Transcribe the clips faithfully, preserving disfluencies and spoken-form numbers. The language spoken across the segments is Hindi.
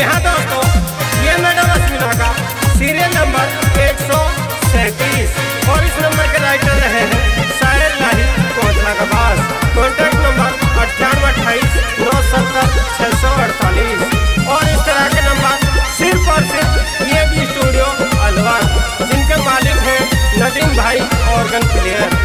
जी हाँ दोस्तों, ये मैडम असमीना का सीरियल नंबर एक सौ सैंतीस और इस नंबर के राइटर रहे हैं शायर लाही कोटला का पास। कॉन्टैक्ट नंबर अट्ठानवे अट्ठाईस नौ सत्तर छः सौ अड़तालीस और इस तरह के नंबर सिर्फ और सिर्फ ये भी स्टूडियो अलवर, जिनके मालिक हैं नदीम भाई ऑर्गन प्लेयर।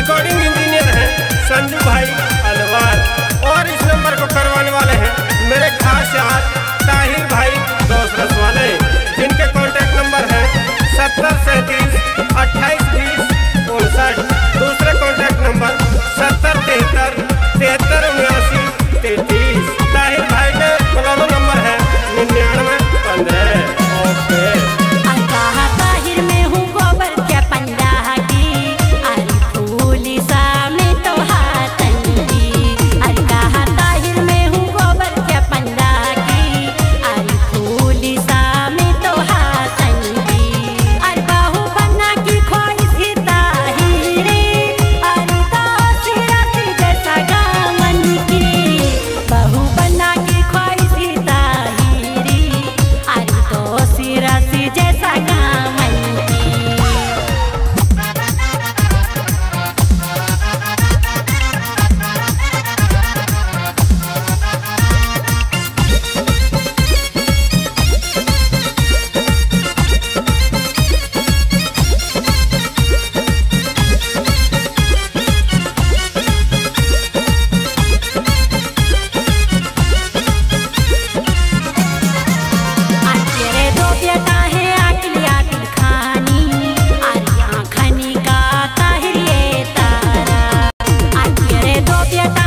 रिकॉर्डिंग इंजीनियर है संजू भाई अलवार और इस नंबर को करवाने वाले हैं मेरे खास यार ताहिर भाई दोस्त वाले, जिनके कॉन्टैक्ट नंबर है सत्तर सैंतीस अट्ठाईस बीस उनसठ। दूसरे कॉन्टैक्ट नंबर सत्तर तिहत्तर तिहत्तर उन्यासी तैतीस। ताहिर भाई का पुराना नंबर है निन्यानवे पंद्रह। Okay Dieta।